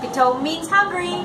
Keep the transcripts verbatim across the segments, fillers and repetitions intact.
Keto means hungry.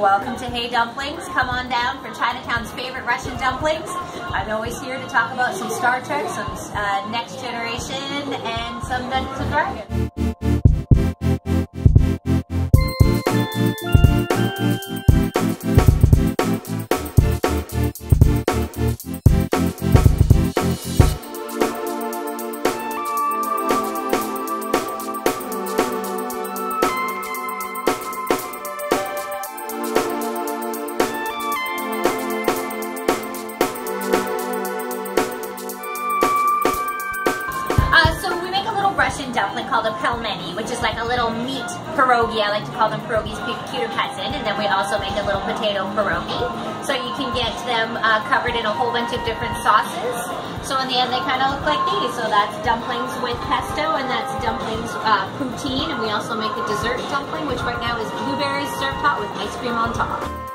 Welcome to Hey Dumplings. Come on down for Chinatown's favorite Russian dumplings. I'm always here to talk about some Star Trek, some uh, Next Generation, and some Dungeons and Dragons. Russian dumpling called a pelmeni, which is like a little meat pierogi. I like to call them pierogies, cuter cuts in, and then we also make a little potato pierogi. So you can get them uh, covered in a whole bunch of different sauces. So in the end, they kind of look like these. So that's dumplings with pesto, and that's dumplings uh, poutine, and we also make a dessert dumpling, which right now is blueberries served hot with ice cream on top.